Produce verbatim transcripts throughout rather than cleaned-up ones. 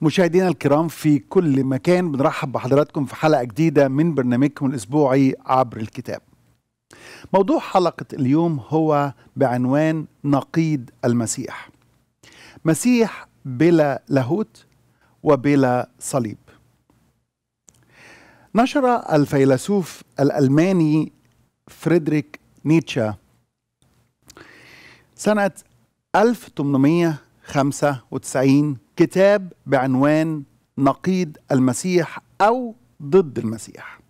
مشاهدينا الكرام في كل مكان، بنرحب بحضراتكم في حلقة جديدة من برنامجكم الأسبوعي عبر الكتاب. موضوع حلقة اليوم هو بعنوان نقيض المسيح، مسيح بلا لاهوت وبلا صليب. نشر الفيلسوف الألماني فريدريك نيتشه سنة ألف وثمانمائة وخمسة وتسعين كتاب بعنوان نقيض المسيح أو ضد المسيح.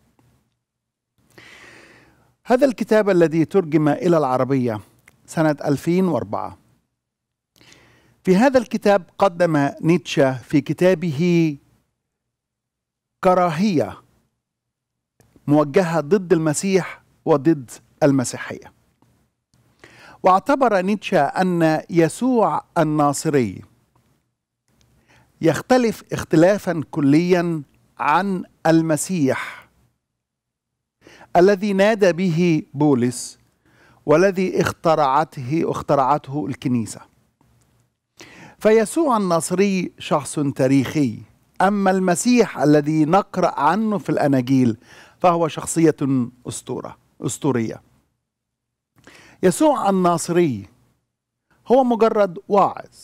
هذا الكتاب الذي ترجم إلى العربية سنة ألفين وأربعة. في هذا الكتاب قدم نيتشه في كتابه كراهية موجهة ضد المسيح وضد المسيحية. واعتبر نيتشه أن يسوع الناصري يختلف اختلافا كليا عن المسيح الذي نادى به بولس والذي اخترعته واخترعته الكنيسة. فيسوع الناصري شخص تاريخي، أما المسيح الذي نقرأ عنه في الأناجيل فهو شخصية أسطورة أسطورية. يسوع الناصري هو مجرد واعظ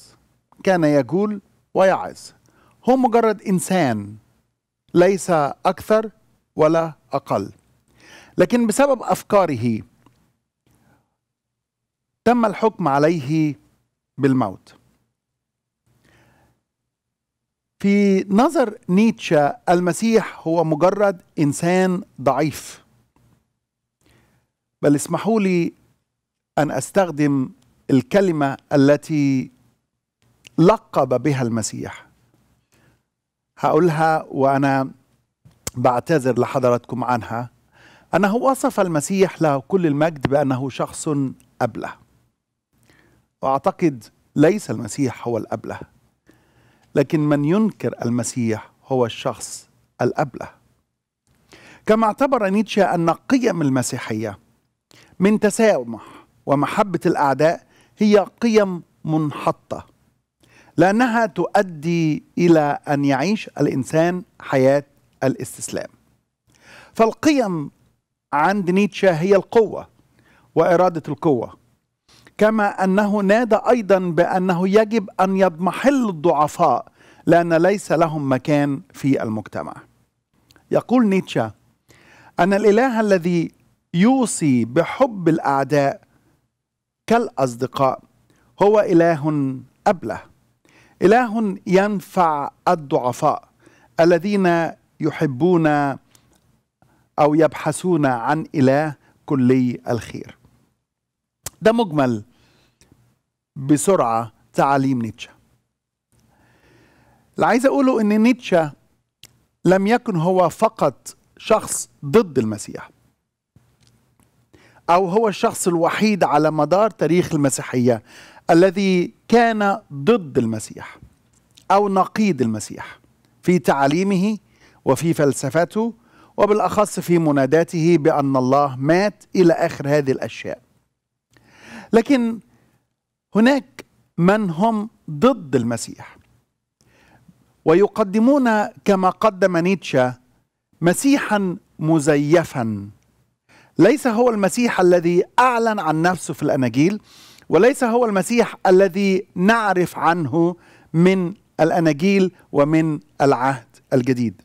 كان يقول ويعظ، هو مجرد إنسان ليس أكثر ولا أقل، لكن بسبب أفكاره تم الحكم عليه بالموت. في نظر نيتشه المسيح هو مجرد إنسان ضعيف، بل اسمحوا لي أن أستخدم الكلمة التي لقب بها المسيح، هقولها وأنا بعتذر لحضراتكم عنها، أنه وصف المسيح له كل المجد بأنه شخص أبله. وأعتقد ليس المسيح هو الأبله، لكن من ينكر المسيح هو الشخص الأبله. كما اعتبر نيتشه أن قيم المسيحية من تسامح ومحبة الأعداء هي قيم منحطة، لأنها تؤدي إلى أن يعيش الإنسان حياة الاستسلام. فالقيم عند نيتشه هي القوة وإرادة القوة، كما أنه نادى أيضا بأنه يجب أن يضمحل الضعفاء لأن ليس لهم مكان في المجتمع. يقول نيتشه أن الإله الذي يوصي بحب الأعداء كالأصدقاء هو إله أبله، إله ينفع الضعفاء الذين يحبون أو يبحثون عن إله كلي الخير. ده مجمل بسرعة تعاليم نيتشه. اللي عايز أقوله إن نيتشه لم يكن هو فقط شخص ضد المسيح، أو هو الشخص الوحيد على مدار تاريخ المسيحية الذي كان ضد المسيح أو نقيض المسيح في تعاليمه وفي فلسفته، وبالأخص في مناداته بأن الله مات إلى آخر هذه الأشياء. لكن هناك من هم ضد المسيح ويقدمون كما قدم نيتشه مسيحا مزيفا، ليس هو المسيح الذي أعلن عن نفسه في الأناجيل، وليس هو المسيح الذي نعرف عنه من الأناجيل ومن العهد الجديد.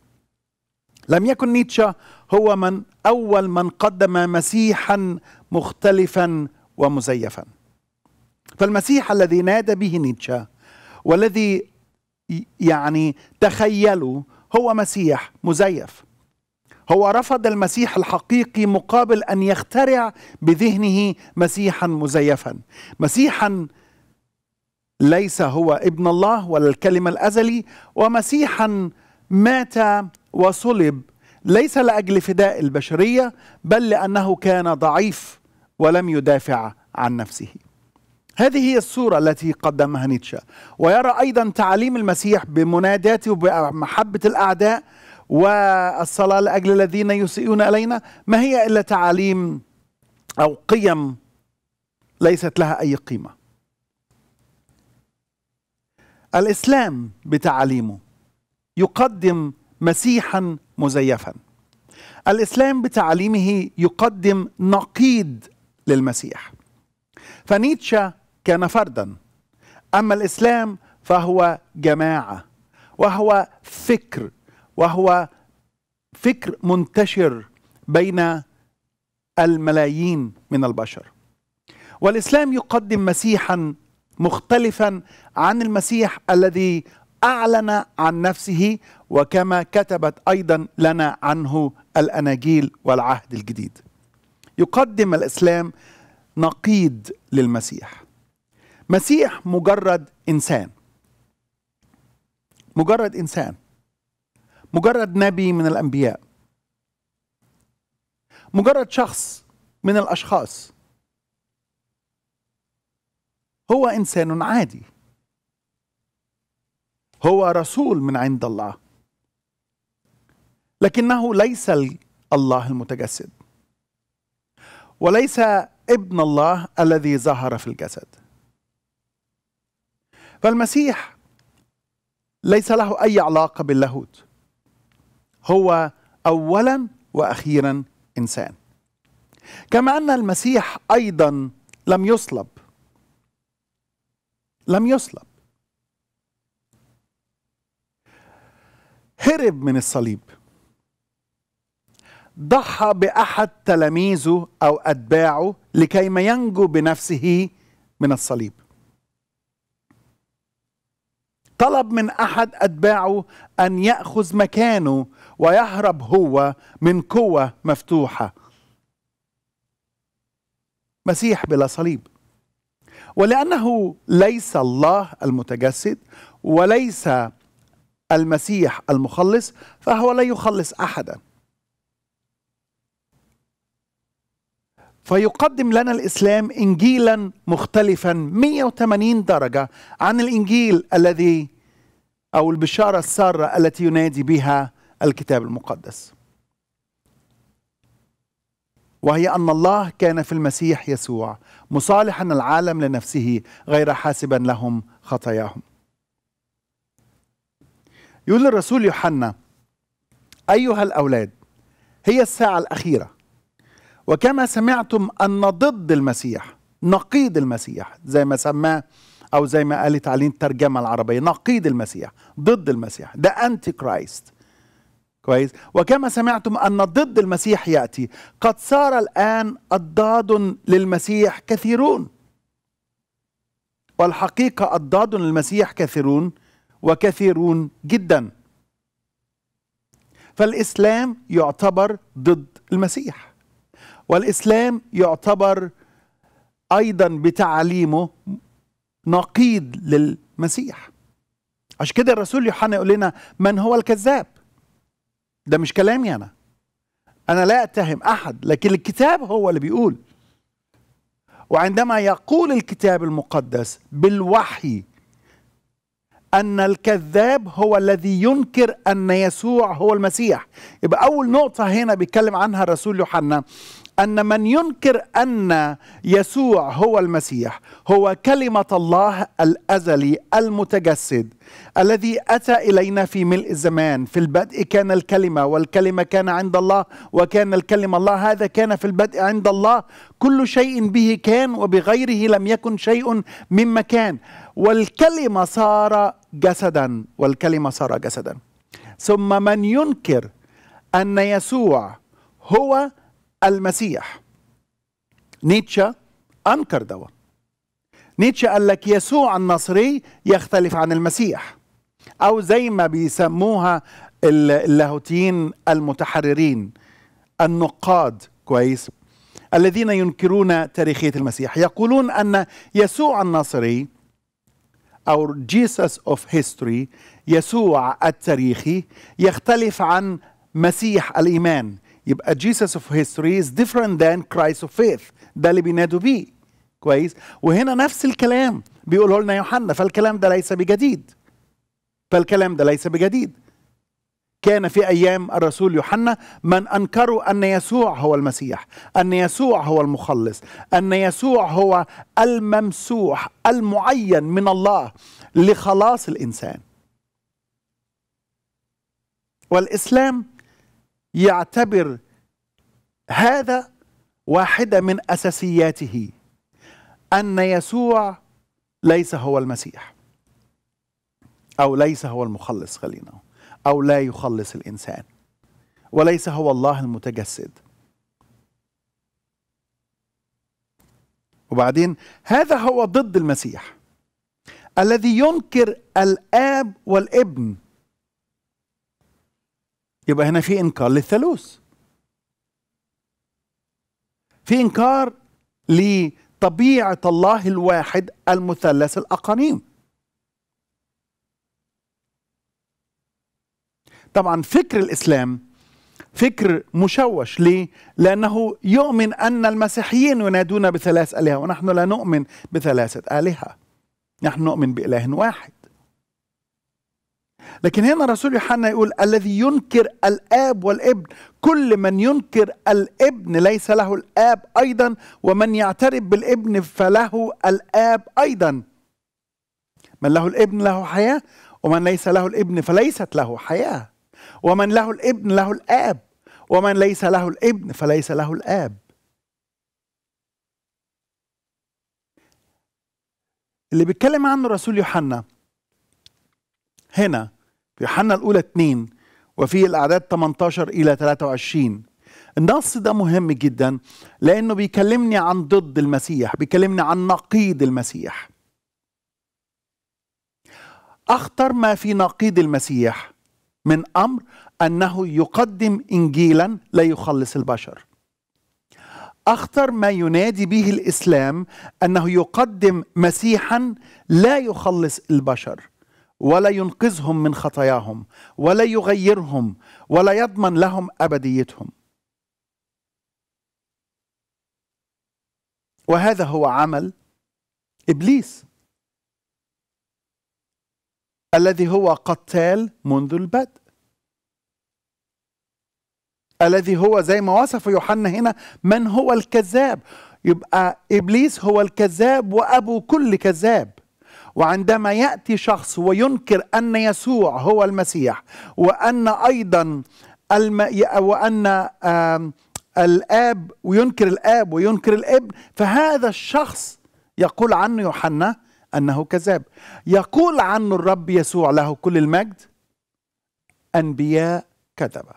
لم يكن نيتشه هو من أول من قدم مسيحا مختلفا ومزيفا. فالمسيح الذي نادى به نيتشه والذي يعني تخيله هو مسيح مزيف. هو رفض المسيح الحقيقي مقابل أن يخترع بذهنه مسيحا مزيفا، مسيحا ليس هو ابن الله ولا الكلمة الأزلي، ومسيحا مات وصلب ليس لأجل فداء البشرية بل لأنه كان ضعيف ولم يدافع عن نفسه. هذه هي الصورة التي قدمها نيتشه. ويرى أيضا تعاليم المسيح بمناداته بمحبة الأعداء والصلاة لأجل الذين يسيئون إلينا ما هي إلا تعاليم أو قيم ليست لها أي قيمة. الإسلام بتعاليمه يقدم مسيحا مزيفا. الإسلام بتعليمه يقدم نقيض للمسيح. فنيتشه كان فردا، أما الإسلام فهو جماعة، وهو فكر، وهو فكر منتشر بين الملايين من البشر. والإسلام يقدم مسيحا مختلفا عن المسيح الذي أعلن عن نفسه، وكما كتبت أيضا لنا عنه الأناجيل والعهد الجديد. يقدم الإسلام نقيض للمسيح. مسيح مجرد إنسان، مجرد إنسان، مجرد نبي من الأنبياء، مجرد شخص من الأشخاص. هو إنسان عادي، هو رسول من عند الله، لكنه ليس الله المتجسد، وليس ابن الله الذي ظهر في الجسد. فالمسيح ليس له أي علاقة باللاهوت، هو أولا وأخيرا إنسان. كما أن المسيح أيضا لم يصلب، لم يصلب، هرب من الصليب، ضحى بأحد تلاميذه أو أتباعه لكي ما ينجو بنفسه من الصليب. طلب من أحد أتباعه أن يأخذ مكانه ويهرب هو من قوة مفتوحة. مسيح بلا صليب. ولأنه ليس الله المتجسد وليس المسيح المخلص، فهو لا يخلص أحدا. فيقدم لنا الإسلام إنجيلا مختلفا مئة وثمانين درجة عن الإنجيل الذي أو البشارة السارة التي ينادي بها الكتاب المقدس، وهي أن الله كان في المسيح يسوع مصالحا العالم لنفسه غير حاسبا لهم خطاياهم. يقول الرسول يوحنا: أيها الأولاد، هي الساعة الأخيرة، وكما سمعتم أن ضد المسيح، نقيض المسيح، زي ما سماه أو زي ما قالت عليه الترجمة العربية، نقيض المسيح، ضد المسيح، ده أنتي كرايست. كويس؟ وكما سمعتم أن ضد المسيح يأتي، قد صار الآن أضداد للمسيح كثيرون. والحقيقة أضداد للمسيح كثيرون وكثيرون جدا. فالإسلام يعتبر ضد المسيح، والإسلام يعتبر أيضا بتعليمه نقيض للمسيح. عشان كده الرسول يوحنا يقول لنا: من هو الكذاب؟ ده مش كلامي أنا، أنا لا أتهم أحد، لكن الكتاب هو اللي بيقول. وعندما يقول الكتاب المقدس بالوحي أن الكذاب هو الذي ينكر أن يسوع هو المسيح، يبقى أول نقطة هنا بيتكلم عنها الرسول يوحنا أن من ينكر أن يسوع هو المسيح هو كلمة الله الأزلي المتجسد الذي أتى إلينا في ملء الزمان. في البدء كان الكلمة، والكلمة كان عند الله، وكان الكلمة الله، هذا كان في البدء عند الله، كل شيء به كان وبغيره لم يكن شيء مما كان، والكلمة صار جسدا، والكلمة صار جسدا. ثم من ينكر أن يسوع هو المسيح، نيتشه أنكر دوت. نيتشه قال لك يسوع الناصري يختلف عن المسيح، أو زي ما بيسموها اللاهوتيين المتحررين النقاد، كويس، الذين ينكرون تاريخية المسيح، يقولون أن يسوع الناصري أو جيسوس أوف هيستوري، يسوع التاريخي، يختلف عن مسيح الإيمان. يبقى Jesus of history is different than Christ of faith، ده اللي بينادوا بيه. كويس؟ وهنا نفس الكلام بيقوله لنا يوحنا، فالكلام ده ليس بجديد، فالكلام ده ليس بجديد. كان في أيام الرسول يوحنا من أنكروا أن يسوع هو المسيح، أن يسوع هو المخلص، أن يسوع هو الممسوح المعين من الله لخلاص الإنسان. والإسلام يعتبر هذا واحدة من أساسياته، أن يسوع ليس هو المسيح أو ليس هو المخلص، خلينا أو لا يخلص الإنسان، وليس هو الله المتجسد. وبعدين هذا هو ضد المسيح الذي ينكر الآب والابن. يبقى هنا في إنكار للثالوث، في إنكار لطبيعة الله الواحد المثلث الأقانيم. طبعا فكر الإسلام فكر مشوش. ليه؟ لأنه يؤمن أن المسيحيين ينادون بثلاث آلهة، ونحن لا نؤمن بثلاثة آلهة، نحن نؤمن بإله واحد. لكن هنا رسول يوحنا يقول الذي ينكر الآب والابن، كل من ينكر الابن ليس له الآب أيضا، ومن يعترف بالابن فله الآب أيضا. من له الابن له حياة، ومن ليس له الابن فليست له حياة، ومن له الابن له الآب، ومن ليس له الابن فليس له الآب. اللي بيتكلم عنه رسول يوحنا هنا في يوحنا الأولى اتنين وفي الأعداد تمنتاشر إلى تلاتة وعشرين. النص ده مهم جدا لأنه بيكلمني عن ضد المسيح، بيكلمني عن نقيض المسيح. أخطر ما في نقيض المسيح من أمر أنه يقدم إنجيلا لا يخلص البشر. أخطر ما ينادي به الإسلام أنه يقدم مسيحا لا يخلص البشر، ولا ينقذهم من خطاياهم، ولا يغيرهم، ولا يضمن لهم أبديتهم. وهذا هو عمل إبليس الذي هو قتال منذ البدء، الذي هو زي ما وصف يوحنا هنا من هو الكذاب. يبقى إبليس هو الكذاب وأبو كل كذاب. وعندما يأتي شخص وينكر أن يسوع هو المسيح، وأن أيضا الم... وأن الآب، وينكر الآب وينكر الابن، فهذا الشخص يقول عنه يوحنا أنه كذاب. يقول عنه الرب يسوع له كل المجد أنبياء كذبة،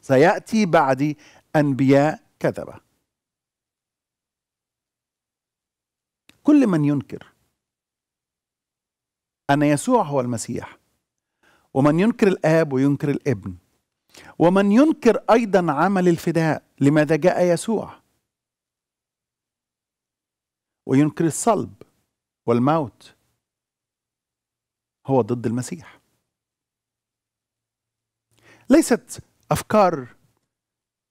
سيأتي بعدي أنبياء كذبة. كل من ينكر أن يسوع هو المسيح، ومن ينكر الآب وينكر الابن، ومن ينكر أيضا عمل الفداء، لماذا جاء يسوع، وينكر الصلب والموت، هو ضد المسيح. ليست أفكار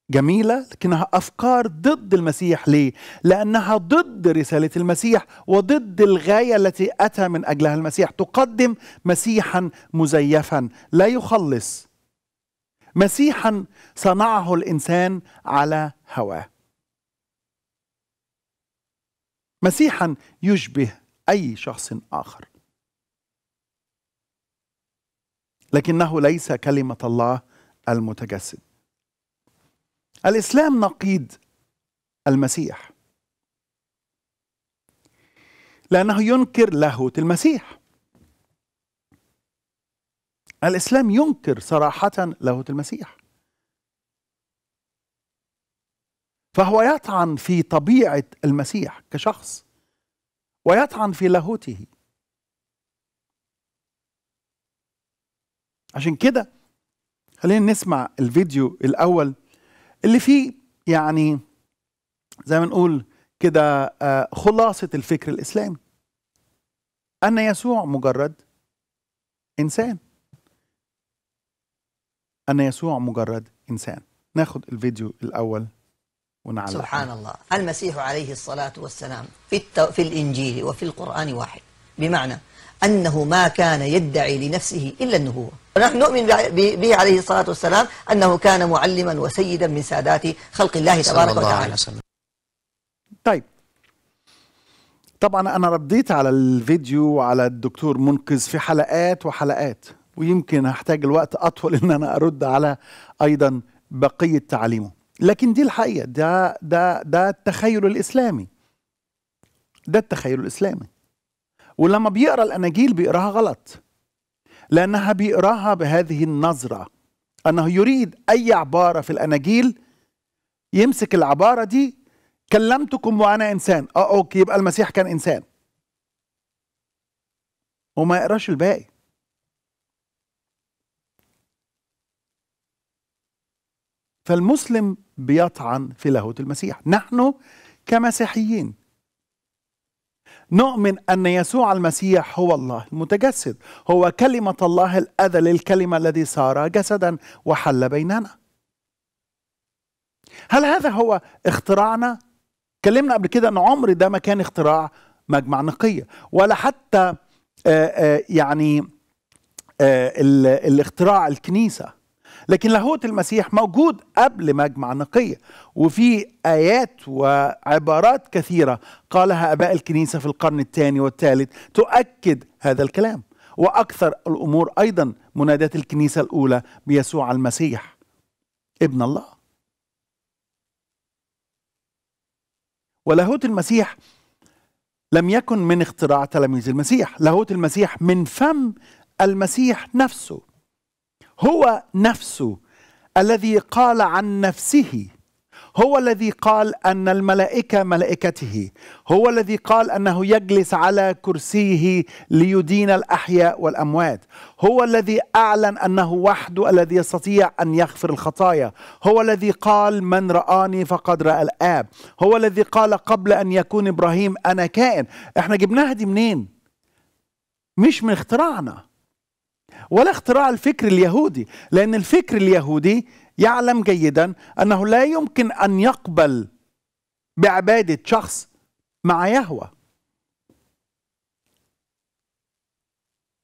جميلة، لكنها أفكار ضد المسيح. ليه؟ لأنها ضد رسالة المسيح وضد الغاية التي أتى من أجلها المسيح. تقدم مسيحا مزيفا لا يخلص، مسيحا صنعه الإنسان على هواه، مسيحا يشبه أي شخص آخر، لكنه ليس كلمة الله المتجسد. الإسلام نقيض المسيح لأنه ينكر لاهوت المسيح. الإسلام ينكر صراحة لاهوت المسيح، فهو يطعن في طبيعة المسيح كشخص، ويطعن في لاهوته. عشان كده خلينا نسمع الفيديو الأول اللي فيه يعني زي ما نقول كده خلاصة الفكر الإسلامي، أن يسوع مجرد إنسان، أن يسوع مجرد إنسان. ناخد الفيديو الأول ونعلق. سبحان الله، المسيح عليه الصلاة والسلام في, التو... في الإنجيل وفي القرآن واحد، بمعنى أنه ما كان يدعي لنفسه إلا النبوة. ونحن نؤمن به عليه الصلاة والسلام أنه كان معلما وسيدا من سادات خلق الله تبارك وتعالى. طيب طبعا أنا رديت على الفيديو وعلى الدكتور منقذ في حلقات وحلقات، ويمكن هحتاج الوقت أطول إن أنا أرد على أيضا بقية تعليمه. لكن دي الحقيقة، ده ده ده التخيل الإسلامي، ده التخيل الإسلامي. ولما بيقرأ الأناجيل بيقراها غلط، لأنها بيقراها بهذه النظرة، أنه يريد أي عبارة في الأناجيل يمسك العبارة دي، كلمتكم وأنا إنسان، أه أوكي يبقى المسيح كان إنسان، وما يقراش الباقي. فالمسلم بيطعن في لاهوت المسيح. نحن كمسيحيين نؤمن أن يسوع المسيح هو الله المتجسد، هو كلمة الله الأذل، الكلمة الذي صار جسدا وحل بيننا. هل هذا هو اختراعنا؟ كلمنا قبل كده أن عمر ده ما كان اختراع مجمع نقية، ولا حتى آآ آآ يعني آآ الاختراع الكنيسة، لكن لاهوت المسيح موجود قبل مجمع نقية، وفي آيات وعبارات كثيرة قالها آباء الكنيسة في القرن الثاني والثالث تؤكد هذا الكلام، وأكثر الأمور أيضا منادات الكنيسة الأولى بيسوع المسيح ابن الله. ولاهوت المسيح لم يكن من اختراع تلاميذ المسيح، لاهوت المسيح من فم المسيح نفسه، هو نفسه الذي قال عن نفسه، هو الذي قال أن الملائكة ملائكته، هو الذي قال أنه يجلس على كرسيه ليدين الأحياء والأموات، هو الذي أعلن أنه وحده الذي يستطيع أن يغفر الخطايا، هو الذي قال من رآني فقد رأى الآب، هو الذي قال قبل أن يكون إبراهيم أنا كائن. احنا جبناها دي منين؟ مش من اختراعنا ولا اختراع الفكر اليهودي، لأن الفكر اليهودي يعلم جيدا أنه لا يمكن أن يقبل بعبادة شخص مع يهوه.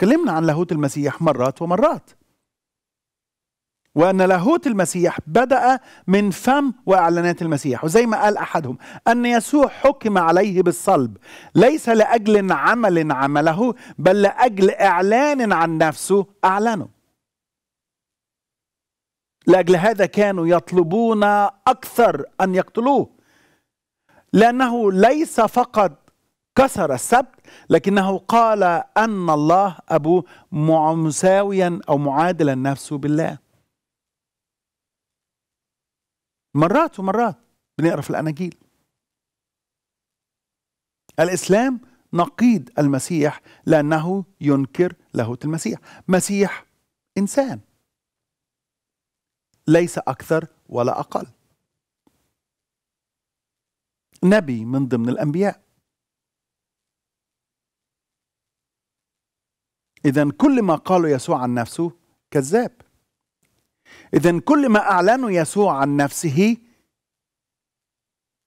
كلمنا عن لاهوت المسيح مرات ومرات، وأن لاهوت المسيح بدأ من فم وإعلانات المسيح، وزي ما قال أحدهم أن يسوع حكم عليه بالصلب ليس لأجل عمل عمله بل لأجل إعلان عن نفسه أعلنه. لأجل هذا كانوا يطلبون أكثر أن يقتلوه، لأنه ليس فقط كسر السبت لكنه قال أن الله أبوه مساويا أو معادلا نفسه بالله. مرات ومرات بنقرأ في الأناجيل الإسلام نقيض المسيح لأنه ينكر لاهوت المسيح. مسيح إنسان ليس أكثر ولا أقل، نبي من ضمن الأنبياء. إذن كل ما قاله يسوع عن نفسه كذاب، إذن كل ما أعلنه يسوع عن نفسه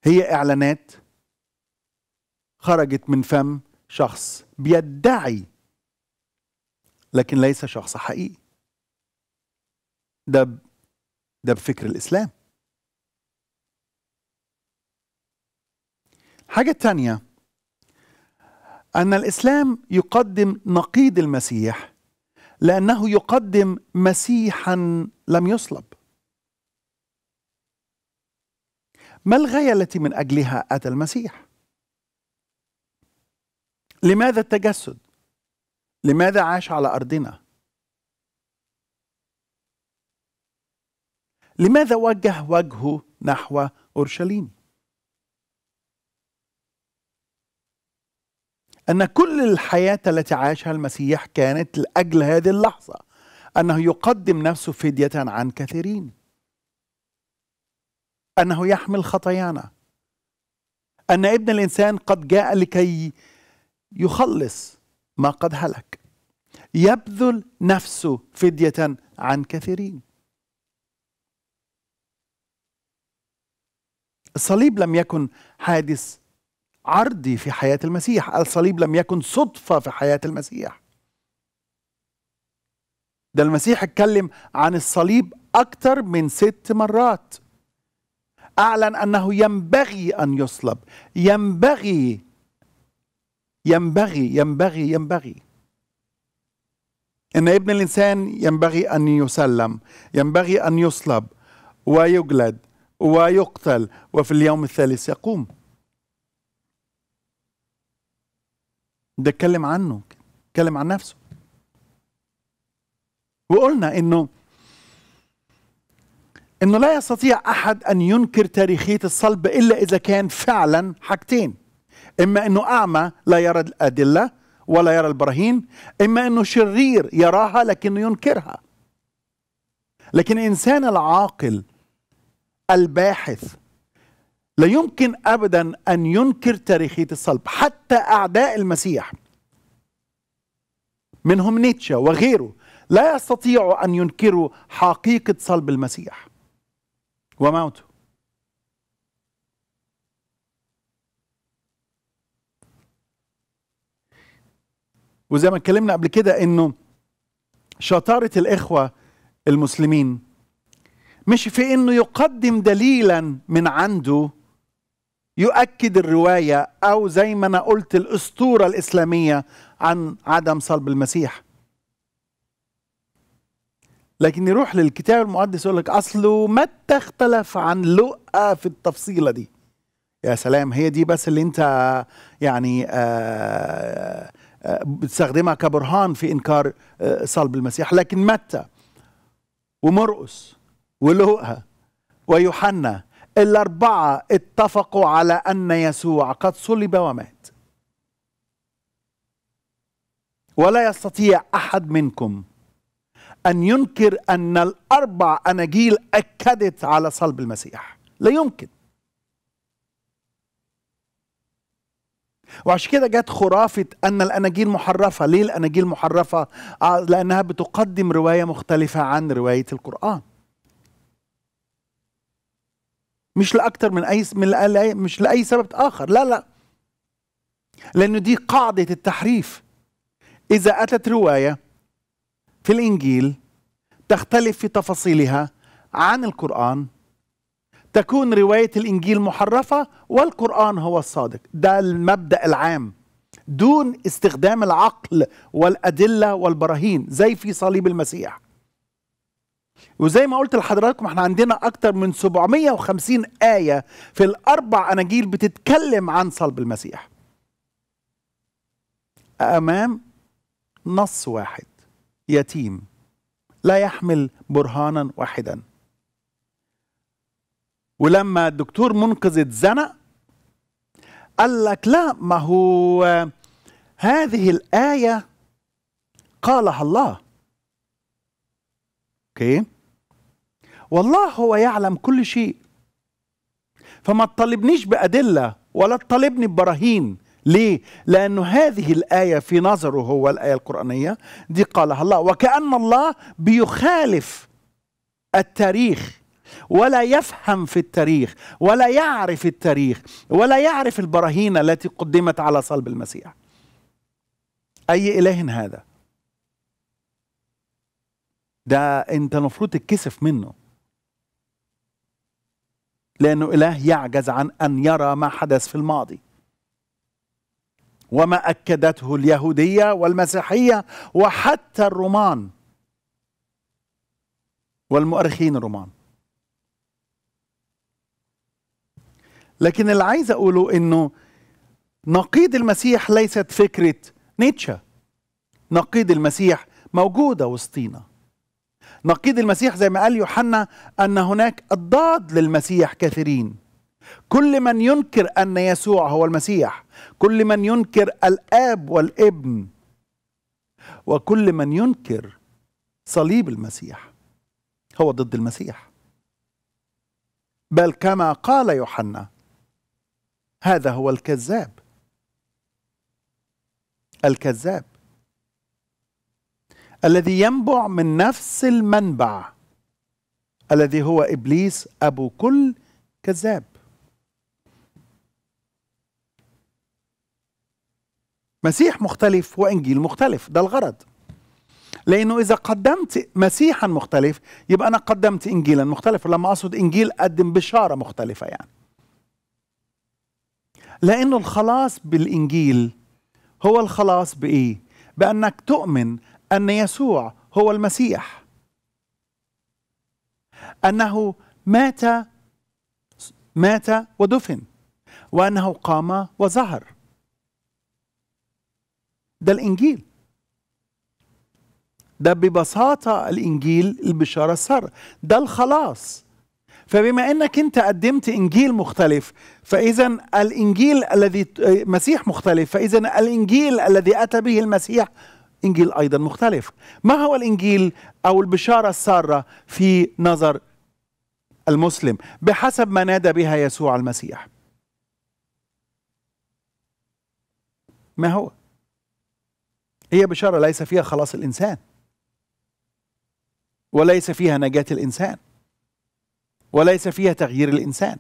هي إعلانات خرجت من فم شخص بيدعي لكن ليس شخص حقيقي. ده ده بفكر الإسلام. الحاجة الثانية أن الإسلام يقدم نقيض المسيح لأنه يقدم مسيحا لم يصلب. ما الغاية التي من أجلها أتى المسيح؟ لماذا التجسد؟ لماذا عاش على أرضنا؟ لماذا وجه وجهه نحو أورشليم؟ أن كل الحياة التي عاشها المسيح كانت لأجل هذه اللحظة، أنه يقدم نفسه فدية عن كثيرين، أنه يحمل خطايانا، أن ابن الإنسان قد جاء لكي يخلص ما قد هلك، يبذل نفسه فدية عن كثيرين. الصليب لم يكن حادث عرضي في حياة المسيح، الصليب لم يكن صدفة في حياة المسيح. ده المسيح اتكلم عن الصليب أكتر من ست مرات، أعلن أنه ينبغي أن يصلب، ينبغي ينبغي ينبغي ينبغي. إن ابن الإنسان ينبغي أن يسلم، ينبغي أن يصلب ويجلد ويقتل وفي اليوم الثالث يقوم. ده اتكلم عنه، اتكلم عن نفسه. وقلنا إنه إنه لا يستطيع أحد أن ينكر تاريخية الصلب إلا إذا كان فعلا حاجتين، إما إنه أعمى لا يرى الأدلة ولا يرى البراهين، إما إنه شرير يراها لكنه ينكرها. لكن الإنسان العاقل الباحث لا يمكن أبدا أن ينكر تاريخية الصلب. حتى أعداء المسيح منهم نيتشه وغيره لا يستطيعوا أن ينكروا حقيقة صلب المسيح وموته. وزي ما اتكلمنا قبل كده إنه شطارة الإخوة المسلمين مش في إنه يقدم دليلا من عنده يؤكد الرواية أو زي ما أنا قلت الأسطورة الإسلامية عن عدم صلب المسيح، لكن يروح للكتاب المقدس يقول لك أصله متى اختلف عن لقا في التفصيلة دي. يا سلام، هي دي بس اللي أنت يعني آآ آآ بتستخدمها كبرهان في إنكار صلب المسيح؟ لكن متى ومرقس ولوقا ويوحنا الأربعة اتفقوا على أن يسوع قد صلب ومات. ولا يستطيع أحد منكم أن ينكر أن الأربع أناجيل أكدت على صلب المسيح، لا يمكن. وعشان كده جت خرافة أن الأناجيل محرفة. ليه الأناجيل محرفة؟ لأنها بتقدم رواية مختلفة عن رواية القرآن، مش لأكتر من أي من مش لأي سبب آخر. لا لا، لأنه دي قاعدة التحريف. إذا أتت رواية في الإنجيل تختلف في تفاصيلها عن القرآن تكون رواية الإنجيل محرفة والقرآن هو الصادق. ده المبدأ العام دون استخدام العقل والأدلة والبراهين، زي في صليب المسيح. وزي ما قلت لحضراتكم احنا عندنا أكتر من سبعمية وخمسين آية في الأربع أناجيل بتتكلم عن صلب المسيح أمام نص واحد يتيم لا يحمل برهانا واحدا. ولما الدكتور منقذ اتزنق قال لك لا، ما هو هذه الآية قالها الله. اوكي، والله هو يعلم كل شيء، فما تطالبنيش بأدلة ولا تطالبني ببراهين. ليه؟ لأنه هذه الآية في نظره هو الآية القرآنية دي قالها الله، وكأن الله بيخالف التاريخ ولا يفهم في التاريخ ولا يعرف التاريخ ولا يعرف البراهين التي قدمت على صلب المسيح. أي إله هذا؟ ده أنت المفروض تتكسف منه، لأنه إله يعجز عن أن يرى ما حدث في الماضي وما أكدته اليهودية والمسيحية وحتى الرومان والمؤرخين الرومان. لكن اللي عايز أقوله إنه نقيض المسيح ليست فكرة نيتشه. نقيض المسيح موجودة وسطينا. نقيض المسيح زي ما قال يوحنا أن هناك أضداد للمسيح كثيرين. كل من ينكر أن يسوع هو المسيح، كل من ينكر الآب والابن، وكل من ينكر صليب المسيح هو ضد المسيح. بل كما قال يوحنا هذا هو الكذاب الكذاب الذي ينبع من نفس المنبع الذي هو إبليس أبو كل كذاب. مسيح مختلف وإنجيل مختلف، ده الغرض. لأنه إذا قدمت مسيحا مختلف يبقى أنا قدمت إنجيلا مختلف. لما أقصد إنجيل أقدم بشارة مختلفة يعني، لأنه الخلاص بالإنجيل هو الخلاص بإيه؟ بأنك تؤمن أن يسوع هو المسيح، أنه مات مات ودفن، وأنه قام وظهر. ده الإنجيل، ده ببساطة الإنجيل، البشارة السارة، ده الخلاص. فبما أنك أنت قدمت إنجيل مختلف، فإذا الإنجيل الذي مسيح مختلف، فإذا الإنجيل الذي أتى به المسيح إنجيل أيضا مختلف. ما هو الإنجيل أو البشارة السارة في نظر المسلم بحسب ما نادى بها يسوع المسيح؟ ما هو؟ هي بشارة ليس فيها خلاص الإنسان، وليس فيها نجاة الإنسان، وليس فيها تغيير الإنسان.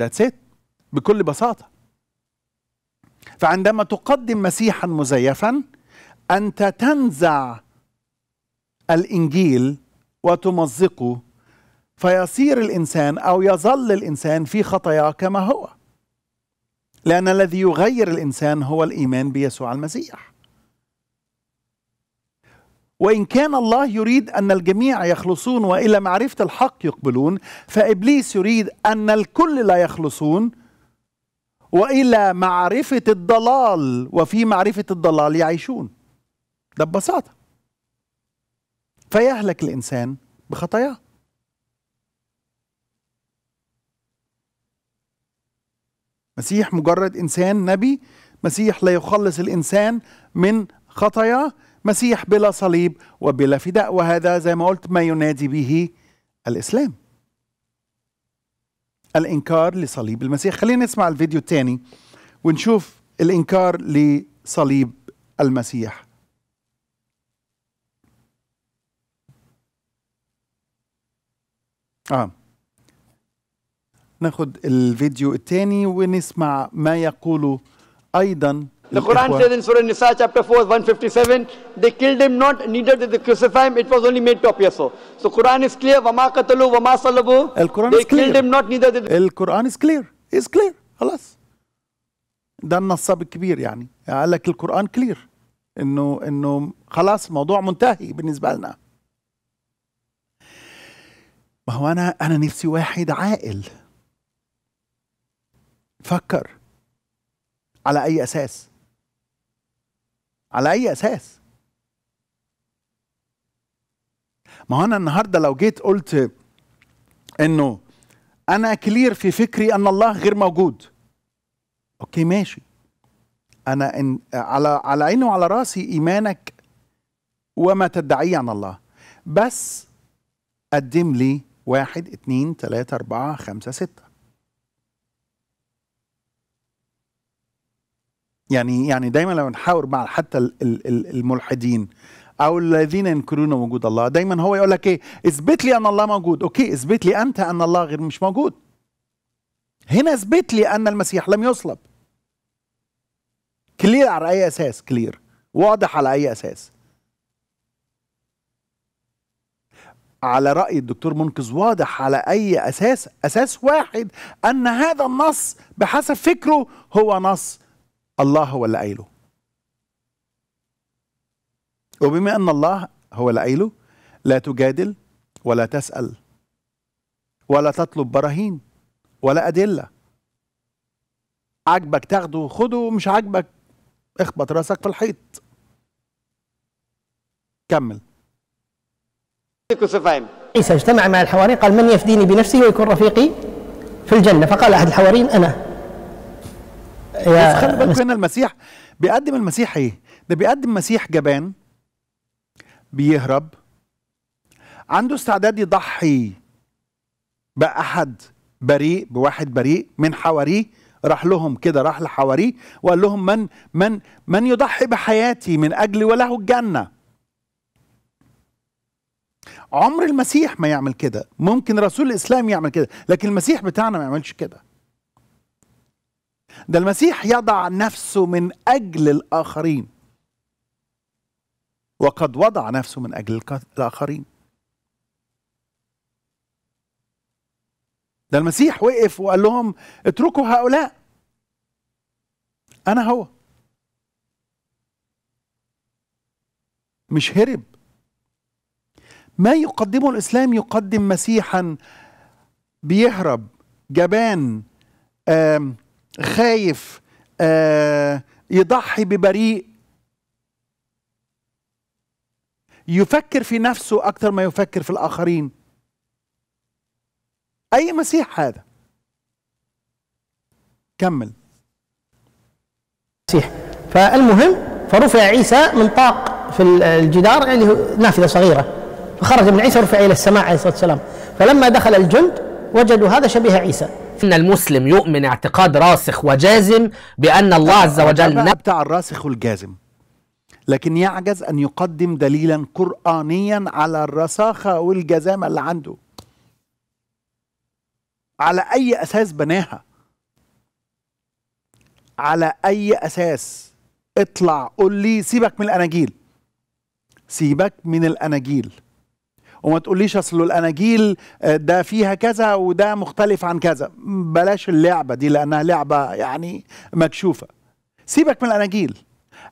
That's it، بكل بساطة. فعندما تقدم مسيحا مزيفا، أنت تنزع الإنجيل وتمزقه، فيصير الإنسان أو يظل الإنسان في خطاياه كما هو، لأن الذي يغير الإنسان هو الإيمان بيسوع المسيح. وإن كان الله يريد أن الجميع يخلصون وإلى معرفة الحق يقبلون، فإبليس يريد أن الكل لا يخلصون وإلى معرفة الضلال، وفي معرفة الضلال يعيشون. ده ببساطة، فيهلك الإنسان بخطاياه. مسيح مجرد إنسان نبي، مسيح لا يخلص الإنسان من خطاياه، مسيح بلا صليب وبلا فداء، وهذا زي ما قلت ما ينادي به الإسلام، الإنكار لصليب المسيح. خلينا نسمع الفيديو الثاني ونشوف الإنكار لصليب المسيح. آه. ناخد الفيديو الثاني ونسمع ما يقوله أيضا. The Quran says in Surah Nisa chapter four, one fifty-seven, they killed him not, neither did they crucify him, it was only made to appear so. So Quran is clear, وَمَا قَتَلُوا وَمَا صَلَبُوا, they killed him not, neither did they... Quran is clear, is clear, خلاص. ده النصاب الكبير يعني، قال لك القرآن clear، إنه إنه خلاص موضوع منتهي بالنسبة لنا. ما هو أنا أنا نفسي واحد عاقل فكر على أي أساس؟ على أي أساس؟ ما هو أنا النهاردة لو جيت قلت إنه أنا كلير في فكري أن الله غير موجود، أوكي ماشي، أنا إن على على عيني وعلى راسي إيمانك وما تدعيه عن الله، بس قدم لي واحد اتنين تلاتة أربعة خمسة ستة. يعني يعني دايما لما نحاور مع حتى الملحدين او الذين ينكرون وجود الله، دايما هو يقول لك ايه؟ اثبت لي ان الله موجود. اوكي، اثبت لي انت ان الله غير مش موجود. هنا اثبت لي ان المسيح لم يصلب. كلير على اي اساس؟ كلير، واضح على اي اساس؟ على رأي الدكتور منقذ، واضح على أي أساس؟ أساس واحد، أن هذا النص بحسب فكره هو نص الله هو اللي قايله، وبما أن الله هو اللي قايله لا تجادل ولا تسأل ولا تطلب براهين ولا أدلة. عجبك تاخده خده، مش عجبك اخبط راسك في الحيط. كمل. عيسى اجتمع مع الحواريين قال من يفديني بنفسي ويكون رفيقي في الجنة، فقال أحد الحواريين أنا. بس خلي بالكم هنا المسيح بيقدم، المسيح ايه؟ ده بيقدم مسيح جبان بيهرب، عنده استعداد يضحي بأحد بريء، بواحد بريء من حواريه. راح لهم كده، راح لحواريه وقال لهم من من من يضحي بحياتي من أجلي وله الجنة. عمر المسيح ما يعمل كده، ممكن رسول الإسلام يعمل كده، لكن المسيح بتاعنا ما يعملش كده. ده المسيح يضع نفسه من أجل الآخرين، وقد وضع نفسه من أجل الآخرين. ده المسيح وقف وقال لهم اتركوا هؤلاء، أنا هو مش هرب. ما يقدمه الإسلام يقدم مسيحا بيهرب، جبان، آه خايف، آه يضحي ببريء، يفكر في نفسه أكثر ما يفكر في الآخرين. أي مسيح هذا؟ كمل. فالمهم فرفع عيسى من طاق في الجدار اللي هو نافذة صغيرة، فخرج من عيسى ورفع إلى السماء عليه الصلاة والسلام، فلما دخل الجند وجدوا هذا شبيه عيسى. إن المسلم يؤمن اعتقاد راسخ وجازم بأن الله عز وجل بتاع الراسخ والجازم، لكن يعجز أن يقدم دليلا قرآنيا على الرساخة والجزامة اللي عنده. على أي أساس بناها؟ على أي أساس؟ اطلع قول لي سيبك من الأناجيل، سيبك من الأناجيل، وما تقوليش أصل الأناجيل ده فيها كذا وده مختلف عن كذا. بلاش اللعبة دي لأنها لعبة يعني مكشوفة. سيبك من الأناجيل.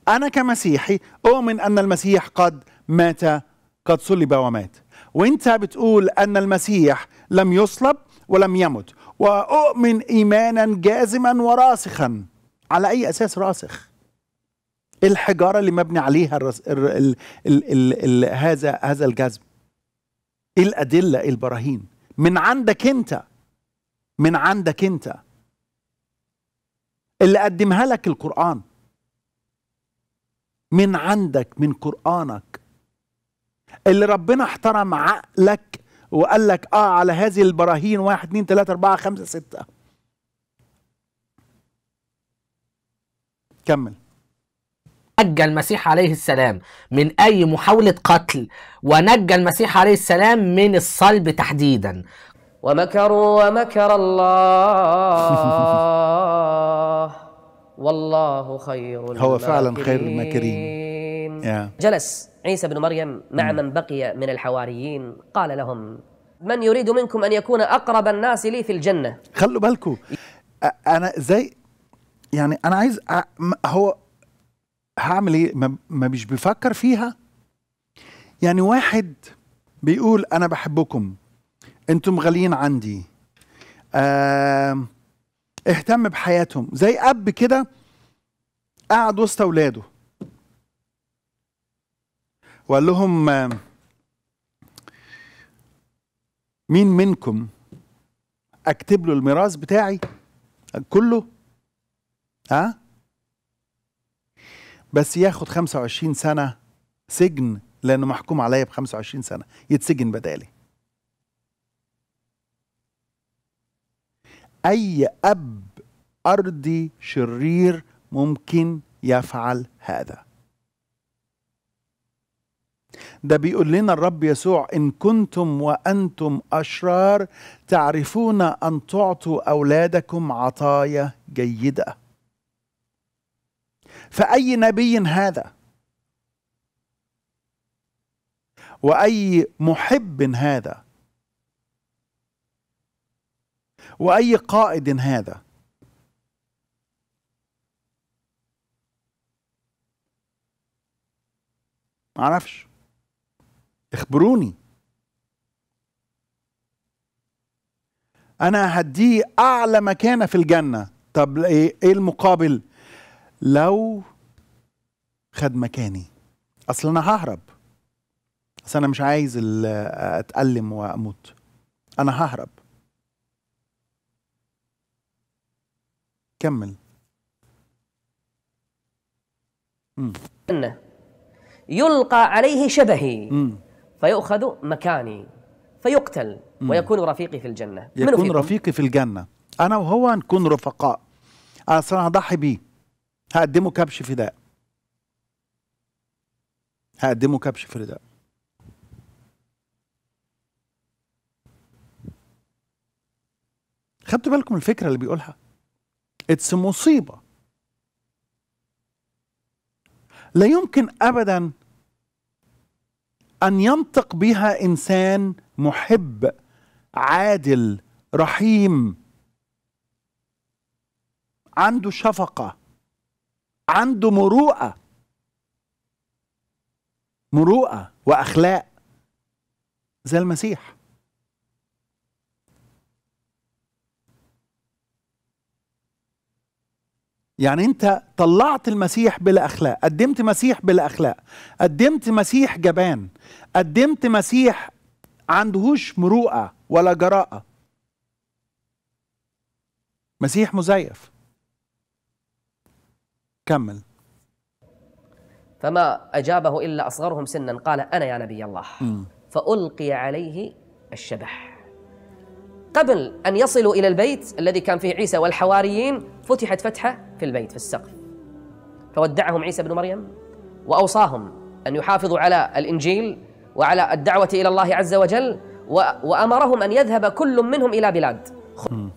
أنا كمسيحي أؤمن أن المسيح قد مات، قد صلب ومات، وإنت بتقول أن المسيح لم يصلب ولم يمت، وأؤمن إيمانا جازما وراسخا. على أي أساس راسخ؟ الحجارة اللي مبني عليها الرس... ال... ال... ال... ال... هذا هذا الجزم. الأدلة، البراهين من عندك أنت، من عندك أنت اللي قدمها لك القرآن، من عندك، من قرآنك اللي ربنا احترم عقلك وقال لك آه على هذه البراهين واحد اتنين تلاتة أربعة خمسة ستة. كمل. نجى المسيح عليه السلام من أي محاولة قتل، ونجى المسيح عليه السلام من الصلب تحديدا. ومكروا ومكر الله والله خير الماكرين. هو فعلا خير الماكرين. yeah. جلس عيسى بن مريم مع من بقي من الحواريين، قال لهم: من يريد منكم أن يكون أقرب الناس لي في الجنة؟ خلوا بالكم أنا زي يعني أنا عايز أ... هو هعمل ايه؟ ما مش بفكر فيها. يعني واحد بيقول انا بحبكم، انتم غاليين عندي، اه اهتم بحياتهم، زي اب كده قعد وسط اولاده وقال لهم: مين منكم اكتب له الميراث بتاعي كله؟ ها أه؟ بس ياخد خمسة وعشرين سنة سجن لأنه محكوم عليا ب خمسة وعشرين سنة، يتسجن بدالي. أي أب أرضي شرير ممكن يفعل هذا. ده بيقول لنا الرب يسوع: إن كنتم وأنتم أشرار تعرفون أن تعطوا أولادكم عطايا جيدة، فأي نبي هذا وأي محب هذا وأي قائد هذا. معرفش، اخبروني. أنا هديه أعلى مكانة في الجنة. طب إيه المقابل؟ لو خد مكاني، اصل انا ههرب، اصل انا مش عايز اتألم واموت، انا ههرب. كمل. مم. يلقى عليه شبهي مم. فيؤخذ مكاني فيقتل مم. ويكون رفيقي في الجنة. يكون رفيقي في الجنة، انا وهو نكون رفقاء. اصل انا هضحي بيه، هقدمه كبش فداء، هقدمه كبش فداء. خدتوا بالكم الفكرة اللي بيقولها؟ اتس مصيبة. لا يمكن أبدا أن ينطق بها إنسان محب عادل رحيم عنده شفقة عنده مروءة. مروءة وأخلاق زي المسيح. يعني أنت طلعت المسيح بلا أخلاق، قدمت مسيح بلا أخلاق، قدمت مسيح جبان، قدمت مسيح عندهوش مروءة ولا جراءة، مسيح مزيف. كمل. فما أجابه إلا أصغرهم سنا قال أنا يا نبي الله. م. فألقي عليه الشبح. قبل أن يصلوا إلى البيت الذي كان فيه عيسى والحواريين فتحت فتحة في البيت في السقف، فودعهم عيسى بن مريم وأوصاهم أن يحافظوا على الإنجيل وعلى الدعوة إلى الله عز وجل، وأمرهم أن يذهب كل منهم إلى بلاد.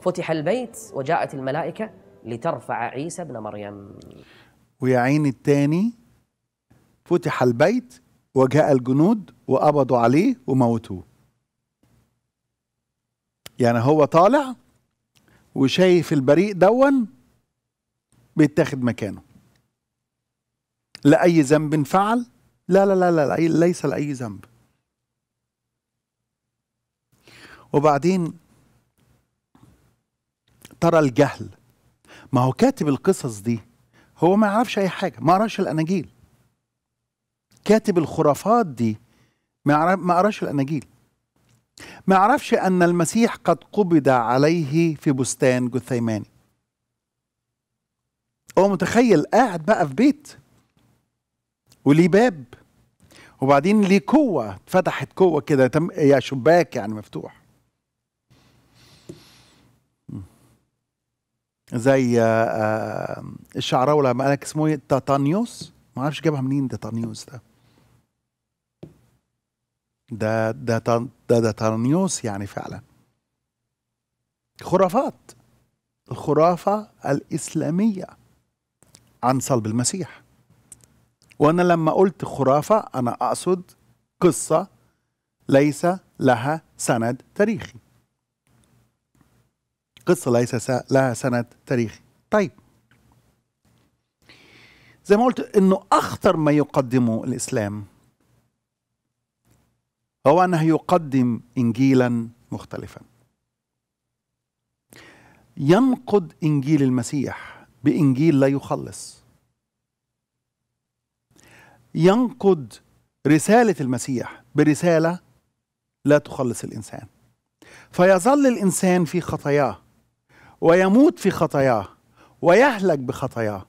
فتح البيت وجاءت الملائكة لترفع عيسى بن مريم. ويا عين التاني فتح البيت وجاء الجنود وقبضوا عليه وموتوه. يعني هو طالع وشايف البريء دون بيتاخد مكانه، لا أي ذنب انفعل، لا لا لا لا ليس لأي ذنب. وبعدين ترى الجهل، ما هو كاتب القصص دي هو ما يعرفش أي حاجة، ما قراش الأناجيل. كاتب الخرافات دي ما قراش الأناجيل، ما يعرفش أن المسيح قد قبض عليه في بستان جثيماني. هو متخيل قاعد بقى في بيت وليه باب، وبعدين ليه قوة فتحت قوة كده، يا شباك يعني مفتوح زي الشعراوي لما قالك اسمه تاتانيوس، ما اعرفش جابها منين ده تاتانيوس ده ده ده ده ده تاتانيوس يعني فعلا خرافات، الخرافة الإسلامية عن صلب المسيح. وأنا لما قلت خرافة أنا أقصد قصة ليس لها سند تاريخي، قصة ليس لها سند تاريخي. طيب زي ما قلت إنه أخطر ما يقدمه الإسلام هو أنه يقدم إنجيلا مختلفا، ينقض إنجيل المسيح بإنجيل لا يخلص، ينقض رسالة المسيح برسالة لا تخلص الإنسان، فيظل الإنسان في خطاياه ويموت في خطاياه ويهلك بخطاياه.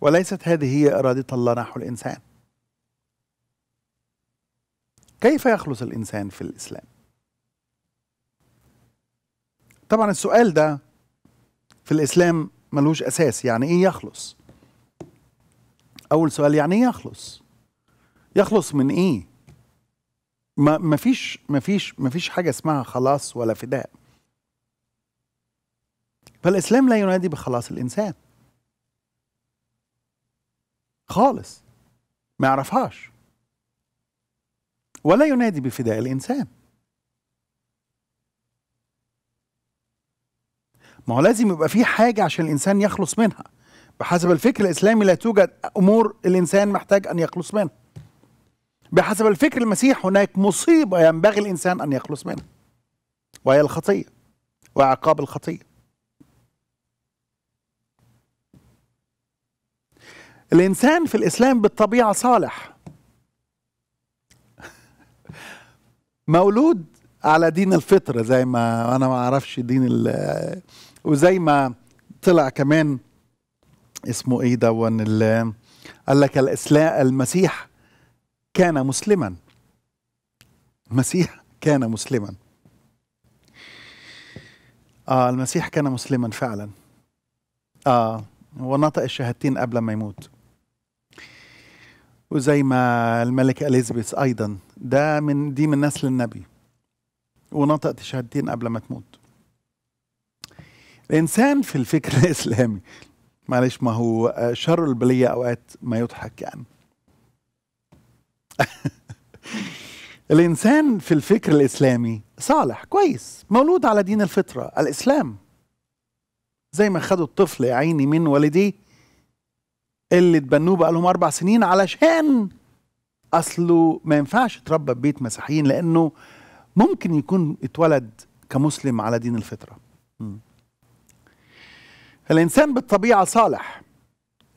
وليست هذه هي إرادة الله نحو الإنسان. كيف يخلص الإنسان في الإسلام؟ طبعا السؤال ده في الإسلام ملوش أساس. يعني إيه يخلص؟ أول سؤال يعني إيه يخلص؟ يخلص من إيه؟ ما مفيش مفيش مفيش حاجة اسمها خلاص ولا فداء. فالإسلام لا ينادي بخلاص الإنسان خالص، ما يعرفهاش، ولا ينادي بفداء الإنسان. ما هو لازم يبقى فيه حاجة عشان الإنسان يخلص منها. بحسب الفكر الإسلامي لا توجد أمور الإنسان محتاج أن يخلص منها. بحسب الفكر المسيح هناك مصيبة ينبغي الإنسان أن يخلص منها، وهي الخطية وعقاب الخطية. الإنسان في الإسلام بالطبيعة صالح، مولود على دين الفطرة، زي ما أنا ما أعرفش دين ال، وزي ما طلع كمان اسمه إيه دون ال، قال لك الإسلام المسيح كان مسلما، المسيح كان مسلما. آه المسيح كان مسلما فعلا. آه ونطق الشهادتين قبل ما يموت. وزي ما الملكة إليزابيث أيضا ده من دي من نسل النبي ونطقت الشهادتين قبل ما تموت. الإنسان في الفكر الإسلامي معلش ما هو شر البلية أوقات ما يضحك يعني. الإنسان في الفكر الإسلامي صالح كويس، مولود على دين الفطرة الإسلام، زي ما خدوا الطفل يا عيني من والديه اللي تبنوه بقى لهم أربع سنين علشان أصله ما ينفعش تربى ببيت مسيحيين لأنه ممكن يكون اتولد كمسلم على دين الفطرة. م. الإنسان بالطبيعة صالح،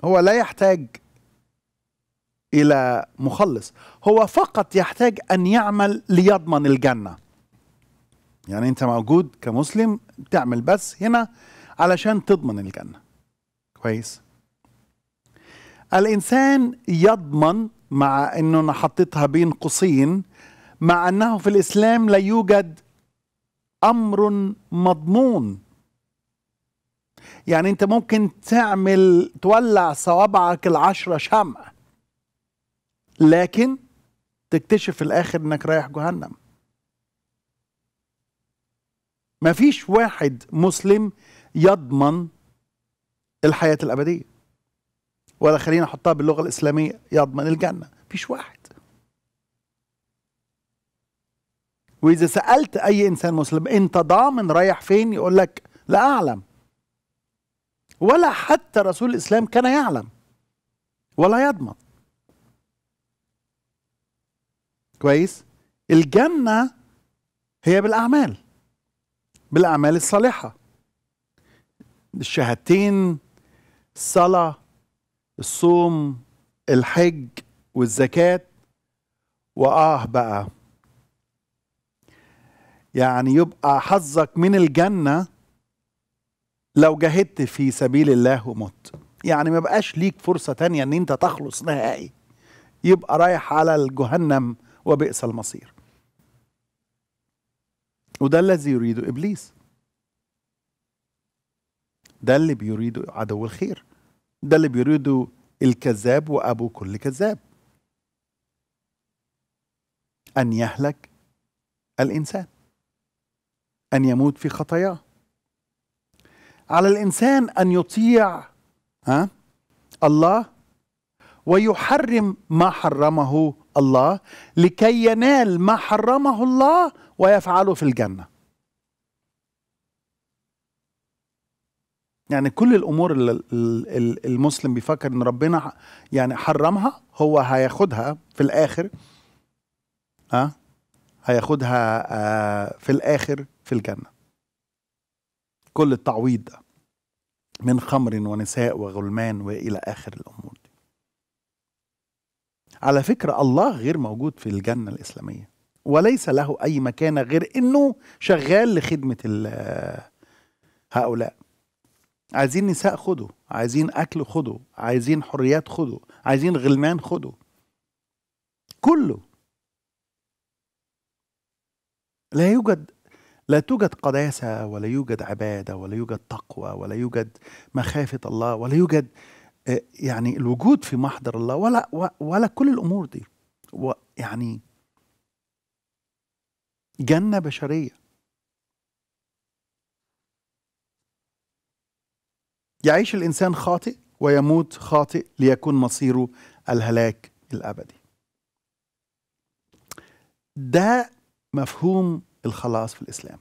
هو لا يحتاج إلى مخلص، هو فقط يحتاج أن يعمل ليضمن الجنة. يعني أنت موجود كمسلم تعمل بس هنا علشان تضمن الجنة. كويس؟ الإنسان يضمن، مع أنه أنا حطيتها بين قوسين، مع أنه في الإسلام لا يوجد أمر مضمون. يعني أنت ممكن تعمل تولع صوابعك العشرة شمع، لكن تكتشف في الآخر أنك رايح جهنم. مفيش واحد مسلم يضمن الحياة الأبدية، ولا خلينا نحطها باللغة الإسلامية يضمن الجنة، مفيش واحد. وإذا سألت أي إنسان مسلم أنت ضامن رايح فين، يقول لك لا أعلم. ولا حتى رسول الإسلام كان يعلم ولا يضمن. كويس؟ الجنة هي بالأعمال، بالأعمال الصالحة، الشهادتين، الصلاة، الصوم، الحج والزكاة. وآه بقى، يعني يبقى حظك من الجنة لو جاهدت في سبيل الله ومت، يعني ما بقاش ليك فرصة تانية ان انت تخلص نهائي، يبقى رايح على الجهنم وبئس المصير. وده الذي يريده إبليس، ده اللي بيريده عدو الخير، ده اللي بيريده الكذاب وأبو كل كذاب، أن يهلك الإنسان، أن يموت في خطاياه. على الإنسان أن يطيع ها الله ويحرم ما حرمه الله لكي ينال ما حرمه الله ويفعله في الجنة. يعني كل الأمور اللي المسلم بيفكر إن ربنا يعني حرمها هو هياخدها في الآخر، ها هياخدها في الآخر في الجنة. كل التعويض ده من خمر ونساء وغلمان وإلى آخر الأمور دي. على فكرة الله غير موجود في الجنة الإسلامية، وليس له أي مكانة غير إنه شغال لخدمة هؤلاء. عايزين نساء خدوا، عايزين أكل خدوا، عايزين حريات خدوا، عايزين غلمان خدوا، كله. لا يوجد، لا توجد قداسة، ولا يوجد عبادة، ولا يوجد تقوى، ولا يوجد مخافة الله، ولا يوجد يعني الوجود في محضر الله، ولا ولا كل الأمور دي. يعني جنة بشرية. يعيش الإنسان خاطئ ويموت خاطئ ليكون مصيره الهلاك الأبدي. ده مفهوم الخلاص في الإسلام.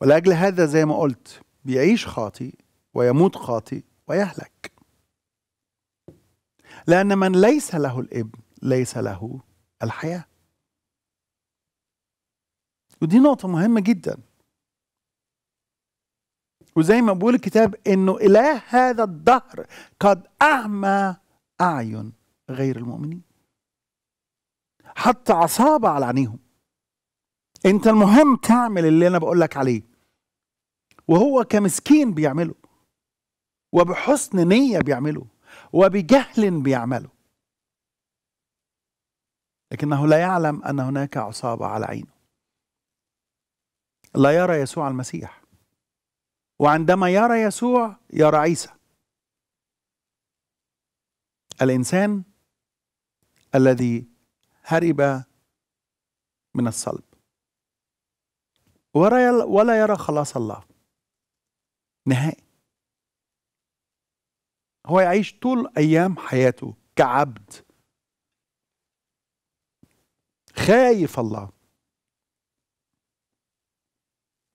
ولأجل هذا زي ما قلت، بيعيش خاطئ ويموت خاطئ ويهلك، لأن من ليس له الابن ليس له الحياة. ودي نقطة مهمة جدا. وزي ما بيقول الكتاب إنه إله هذا الدهر قد أعمى أعين غير المؤمنين، حط عصابة على عينيهم. أنت المهم تعمل اللي أنا بقول لك عليه، وهو كمسكين بيعمله، وبحسن نية بيعمله، وبجهل بيعمله، لكنه لا يعلم أن هناك عصابة على عينه. لا يرى يسوع المسيح، وعندما يرى يسوع يرى عيسى. الإنسان الذي هرب من الصلب ولا يرى خلاص الله نهائي. هو يعيش طول أيام حياته كعبد خايف الله،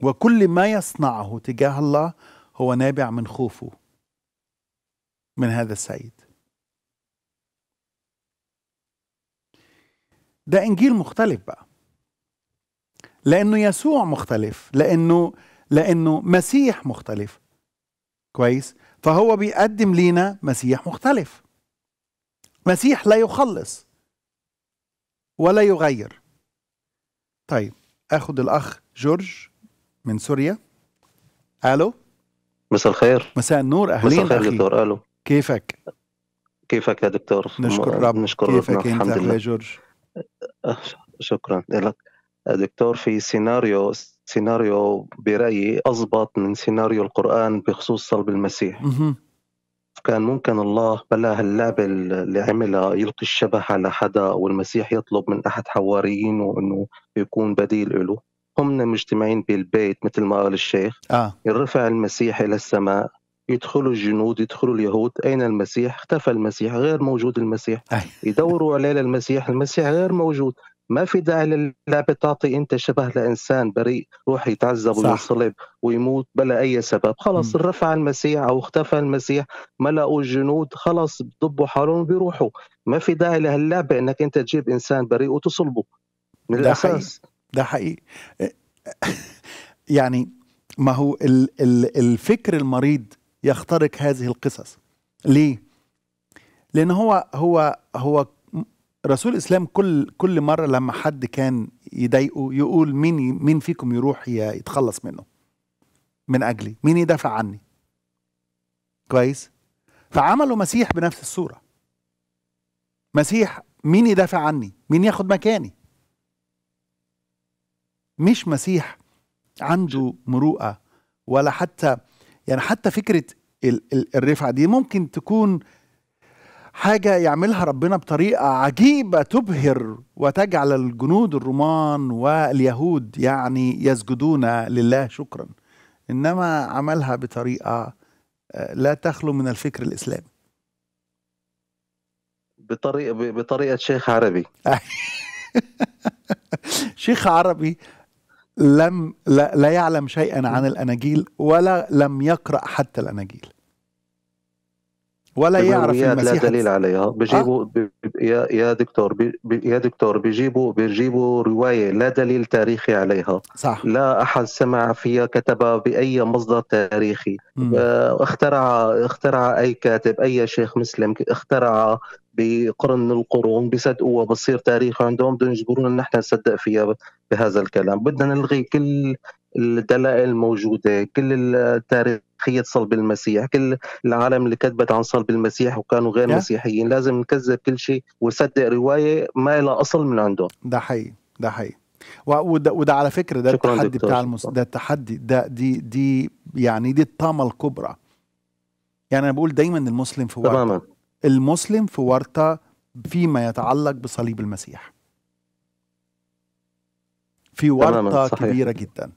وكل ما يصنعه تجاه الله هو نابع من خوفه من هذا السيد. ده إنجيل مختلف بقى، لأنه يسوع مختلف، لأنه لأنه مسيح مختلف. كويس؟ فهو بيقدم لينا مسيح مختلف، مسيح لا يخلص ولا يغير. طيب أخذ الأخ جورج من سوريا. ألو، مساء الخير. مساء النور، أهلين. مساء الخير دكتور. ألو، كيفك؟ كيفك يا دكتور؟ نشكر رب. نشكر كيفك ربنا. الحمد لله يا جورج. شكرا لك دكتور. في سيناريو سيناريو برأيي أضبط من سيناريو القرآن بخصوص صلب المسيح. كان ممكن الله بلا هاللعبة اللي عملها، يلقي الشبه على حدا والمسيح يطلب من أحد حواريين وأنه يكون بديل له. هم مجتمعين بالبيت مثل ما قال الشيخ. آه. يرفع المسيح إلى السماء، يدخلوا الجنود، يدخلوا اليهود. أين المسيح؟ اختفى المسيح، غير موجود المسيح. آه. يدوروا عليه للمسيح، المسيح غير موجود. ما في داعي للعبة. تعطي أنت شبه لإنسان بريء روح يتعذب وينصلب ويموت بلا أي سبب. خلص رفع المسيح أو اختفى المسيح، ملأوا الجنود، خلص ضبوا حالهم بيروحوا. ما في داعي لهاللعبة أنك أنت تجيب إنسان بريء وتصلبه من الأساس. ده حقيقي. يعني ما هو الفكر المريض يخترق هذه القصص. ليه؟ لأن هو هو هو رسول الإسلام كل كل مرة لما حد كان يضايقه يقول مين مين فيكم يروح يتخلص منه من أجلي، مين يدافع عني. كويس؟ فعملوا مسيح بنفس الصورة. مسيح مين يدافع عني، مين ياخد مكاني. مش مسيح عنده مروءة ولا حتى يعني حتى فكرة الرفعة دي ممكن تكون حاجة يعملها ربنا بطريقة عجيبة تبهر وتجعل الجنود الرومان واليهود يعني يسجدون لله شكرا، إنما عملها بطريقة لا تخلو من الفكر الإسلامي، بطريقة بطريقة شيخ عربي. شيخ عربي لم لا, لا يعلم شيئا عن الأناجيل ولا لم يقرأ حتى الأناجيل ولا يعرف المسيح. لا دليل عليها. بيجيبوا آه. بي يا يا دكتور بي يا دكتور بيجيبوا بيجيبوا روايه لا دليل تاريخي عليها. صح. لا احد سمع فيها، كتبها باي مصدر تاريخي. آه اخترع اخترع اي كاتب، اي شيخ مسلم اخترع بقرن القرون، بيصدقوها بتصير تاريخ عندهم، بدهم يجبرونا نحن نصدق فيها بهذا الكلام. بدنا نلغي كل الدلائل الموجودة، كل التاريخية صلب المسيح، كل العالم اللي كتبت عن صلب المسيح وكانوا غير yeah. مسيحيين. لازم نكذب كل شيء وصدق رواية ما لها أصل من عندهم. ده حقيقي، ده حقيقي. وده, وده على فكرة ده التحدي بتاع المس... ده التحدي ده دي دي يعني دي الطامة الكبرى. يعني أنا بقول دايما المسلم في ورطة. تماما. المسلم في ورطة فيما يتعلق بصليب المسيح، في ورطة كبيرة جدا.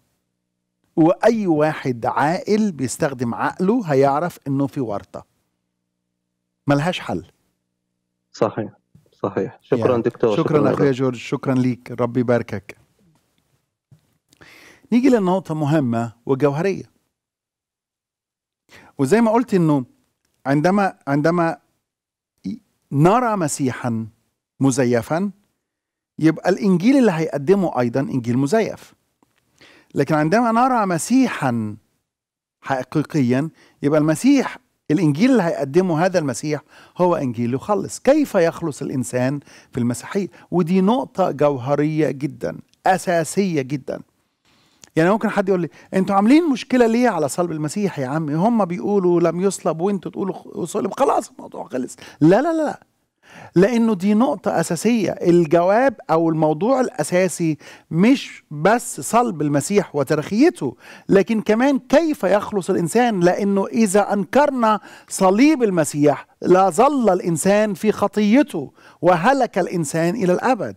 وأي واحد عاقل بيستخدم عقله هيعرف إنه في ورطة ملهاش حل. صحيح صحيح. شكرا يعني. دكتور شكرا, شكرا أخويا جورج، شكرا ليك، رب يباركك. نيجي للنقطة مهمة وجوهرية، وزي ما قلت إنه عندما عندما نرى مسيحا مزيفا يبقى الإنجيل اللي هيقدمه أيضا إنجيل مزيف، لكن عندما نرى مسيحا حقيقيا يبقى المسيح الإنجيل اللي هيقدمه هذا المسيح هو إنجيل يخلص. كيف يخلص الإنسان في المسيحية؟ ودي نقطة جوهرية جدا، أساسية جدا. يعني ممكن حد يقول لي انتوا عاملين مشكلة ليه على صلب المسيح يا عمي؟ هم بيقولوا لم يصلب وانتوا تقولوا صلب، خلاص الموضوع خلص. لا لا لا، لأنه دي نقطة أساسية. الجواب أو الموضوع الأساسي مش بس صلب المسيح وتاريخيته، لكن كمان كيف يخلص الإنسان. لأنه إذا أنكرنا صليب المسيح لظل الإنسان في خطيته وهلك الإنسان إلى الأبد.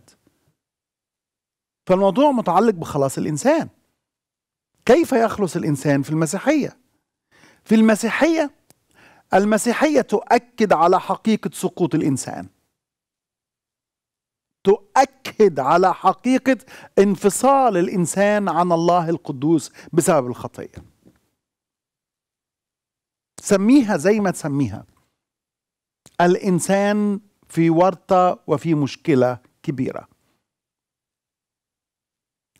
فالموضوع متعلق بخلاص الإنسان. كيف يخلص الإنسان في المسيحية؟ في المسيحية المسيحية تؤكد على حقيقة سقوط الإنسان، تؤكد على حقيقة انفصال الإنسان عن الله القدوس بسبب الخطية. سميها زي ما تسميها، الإنسان في ورطة وفي مشكلة كبيرة،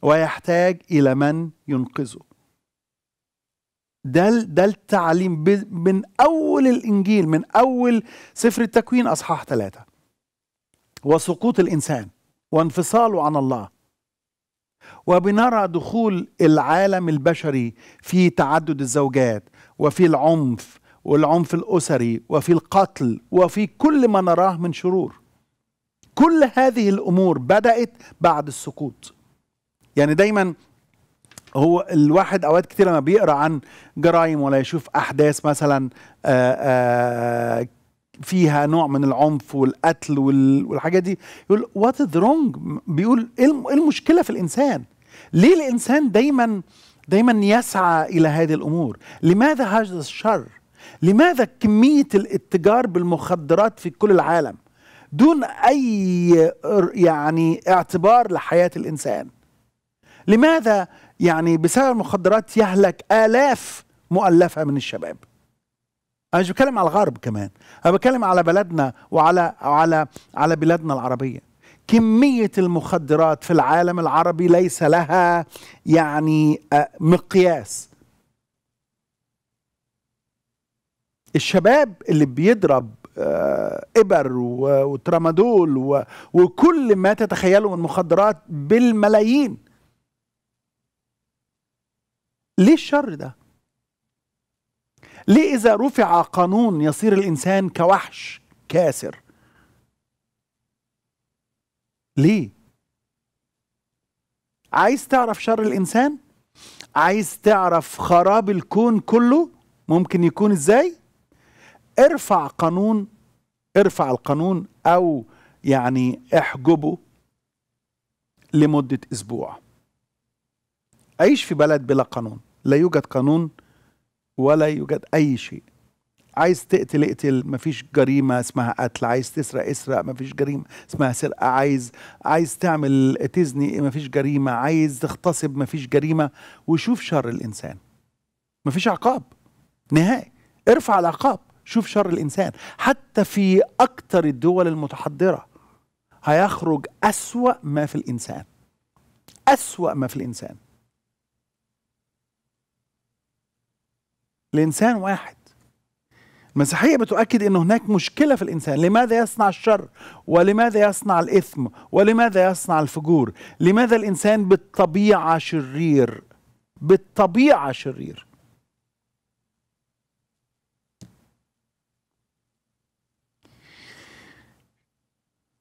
ويحتاج إلى من ينقذه. ده ده التعليم من أول الإنجيل، من أول سفر التكوين أصحاح ثلاثة، وسقوط الإنسان وانفصاله عن الله، وبنرى دخول العالم البشري في تعدد الزوجات وفي العنف والعنف الأسري وفي القتل وفي كل ما نراه من شرور. كل هذه الأمور بدأت بعد السقوط. يعني دايما هو الواحد أوقات كتير لما بيقرأ عن جرائم ولا يشوف أحداث مثلا آآ آآ فيها نوع من العنف والقتل والحاجات دي، يقول وات از رونج، بيقول ايه المشكله في الانسان؟ ليه الانسان دايما دايما يسعى الى هذه الامور؟ لماذا هذا الشر؟ لماذا كميه الاتجار بالمخدرات في كل العالم دون اي يعني اعتبار لحياه الانسان؟ لماذا يعني بسبب المخدرات يهلك آلاف مؤلفه من الشباب؟ أنا مش بتكلم على الغرب كمان، أنا بتكلم على بلدنا وعلى على على بلادنا العربية. كمية المخدرات في العالم العربي ليس لها يعني مقياس. الشباب اللي بيضرب إبر وترامادول وكل ما تتخيله من مخدرات بالملايين. ليه الشر ده؟ ليه إذا رفع قانون يصير الإنسان كوحش كاسر؟ ليه؟ عايز تعرف شر الإنسان؟ عايز تعرف خراب الكون كله ممكن يكون إزاي؟ ارفع قانون، ارفع القانون أو يعني احجبه لمدة أسبوع. عيش في بلد بلا قانون، لا يوجد قانون ولا يوجد أي شيء. عايز تقتل اقتل، مفيش جريمة اسمها قتل. عايز تسرق اسرق، مفيش جريمة اسمها سرقة. عايز عايز تعمل تزني، مفيش جريمة. عايز تغتصب، مفيش جريمة. وشوف شر الإنسان، مفيش عقاب نهائي. ارفع العقاب، شوف شر الإنسان. حتى في أكتر الدول المتحضرة هيخرج أسوأ ما في الإنسان، أسوأ ما في الإنسان. الإنسان واحد. المسيحية بتؤكد أن هناك مشكلة في الإنسان. لماذا يصنع الشر؟ ولماذا يصنع الإثم؟ ولماذا يصنع الفجور؟ لماذا الإنسان بالطبيعة شرير؟ بالطبيعة شرير.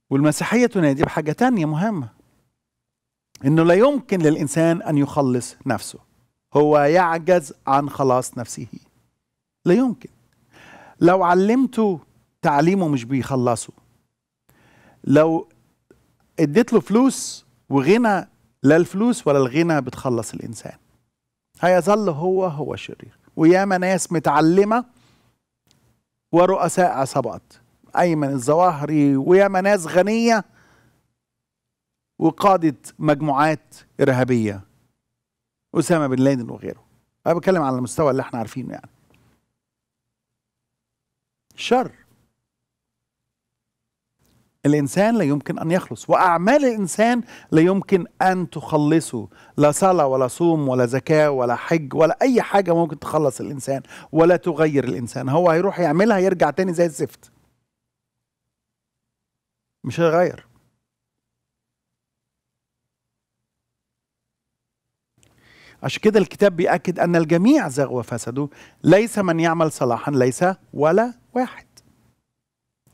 والمسيحية تنادي بحاجة تانية مهمة، أنه لا يمكن للإنسان أن يخلص نفسه. هو يعجز عن خلاص نفسه، لا يمكن. لو علمته تعليمه مش بيخلصه، لو اديت له فلوس وغنى، لا الفلوس ولا الغنى بتخلص الإنسان، هيظل هو هو شرير. وياما ناس متعلمة ورؤساء عصابات، أيمن الظواهري، وياما ناس غنية وقادة مجموعات إرهابية، أسامة بن لادن وغيره. أنا بتكلم على المستوى اللي احنا عارفينه. يعني شر الإنسان لا يمكن أن يخلص، وأعمال الإنسان لا يمكن أن تخلصه. لا صلاة ولا صوم ولا زكاة ولا حج ولا أي حاجة ممكن تخلص الإنسان ولا تغير الإنسان. هو هيروح يعملها يرجع تاني زي الزفت، مش هيغير. عشان كده الكتاب بيأكد أن الجميع زغوا وفسدوا، ليس من يعمل صلاحا، ليس ولا واحد.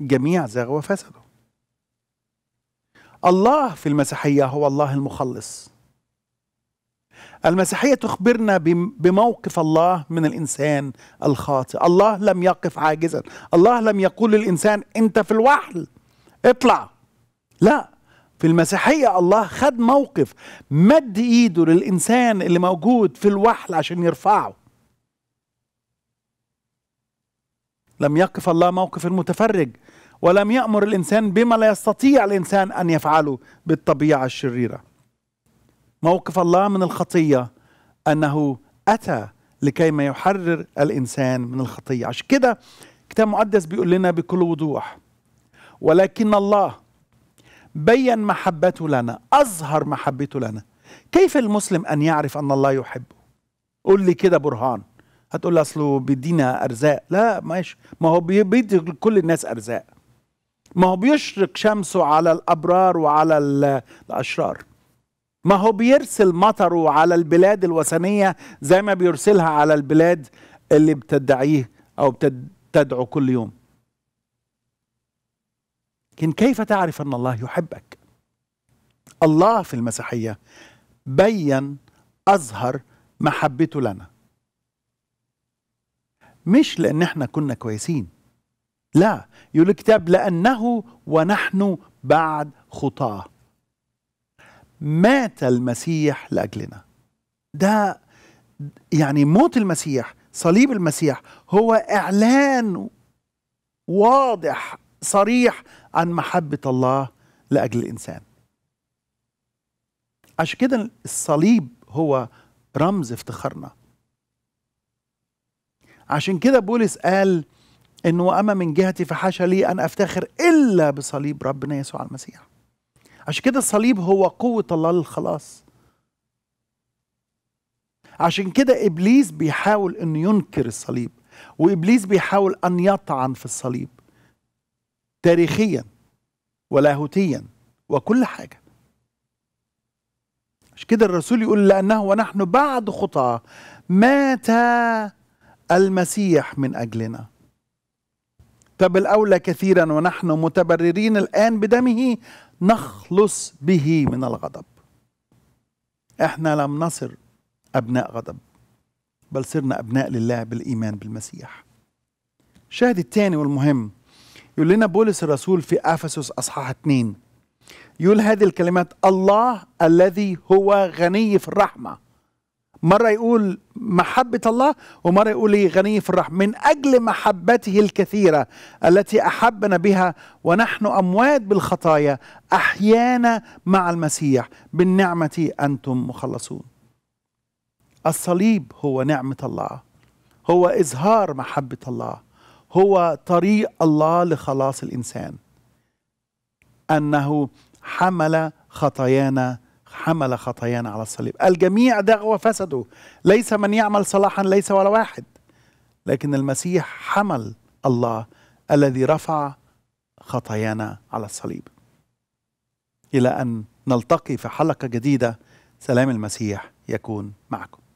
الجميع زغوا وفسدوا. الله في المسيحية هو الله المخلص. المسيحية تخبرنا بموقف الله من الإنسان الخاطئ. الله لم يقف عاجزا، الله لم يقول للإنسان أنت في الوحل اطلع. لا، في المسيحية الله خد موقف، مد ايده للإنسان اللي موجود في الوحل عشان يرفعه. لم يقف الله موقف المتفرج، ولم يأمر الإنسان بما لا يستطيع الإنسان أن يفعله بالطبيعة الشريرة. موقف الله من الخطية أنه أتى لكي ما يحرر الإنسان من الخطية. عشان كده الكتاب المقدس بيقول لنا بكل وضوح: ولكن الله بيّن محبته لنا، أظهر محبته لنا. كيف المسلم أن يعرف أن الله يحبه؟ قول لي كده برهان. هتقول لي أصله بيدينا أرزاق. لا ماشي، ما هو بيدي كل الناس أرزاق، ما هو بيشرق شمسه على الأبرار وعلى الأشرار، ما هو بيرسل مطره على البلاد الوثنية زي ما بيرسلها على البلاد اللي بتدعيه أو بتدعو كل يوم. لكن كيف تعرف أن الله يحبك؟ الله في المسيحية بيّن أظهر محبته لنا، مش لأن احنا كنا كويسين، لا، يقول الكتاب: لأنه ونحن بعد خطاة مات المسيح لأجلنا. ده يعني موت المسيح، صليب المسيح، هو إعلان واضح صريح عن محبة الله لأجل الإنسان. عشان كده الصليب هو رمز افتخارنا. عشان كده بولس قال إنه: وأما من جهتي فحاشا لي أن أفتخر إلا بصليب ربنا يسوع المسيح. عشان كده الصليب هو قوة الله للخلاص. عشان كده إبليس بيحاول إنه ينكر الصليب، وإبليس بيحاول أن يطعن في الصليب تاريخيا ولاهوتيا وكل حاجة. عشان كده الرسول يقول: لأنه ونحن بعد خطاة مات المسيح من أجلنا. طب الأولى كثيرا ونحن متبررين الآن بدمه نخلص به من الغضب. احنا لم نصر أبناء غضب، بل صرنا أبناء لله بالإيمان بالمسيح. الشاهد الثاني والمهم يقول لنا بولس الرسول في أفسس أصحاح اثنين، يقول هذه الكلمات: الله الذي هو غني في الرحمة. مرة يقول محبة الله، ومرة يقول غني في الرحمة. من أجل محبته الكثيرة التي أحبنا بها ونحن أموات بالخطايا أحيانا مع المسيح، بالنعمة أنتم مخلصون. الصليب هو نعمة الله، هو إظهار محبة الله، هو طريق الله لخلاص الإنسان، أنه حمل خطايانا، حمل خطايانا على الصليب. الجميع دغوا فسدوا، ليس من يعمل صلاحا ليس ولا واحد، لكن المسيح حمل الله الذي رفع خطايانا على الصليب. إلى أن نلتقي في حلقة جديدة، سلام المسيح يكون معكم.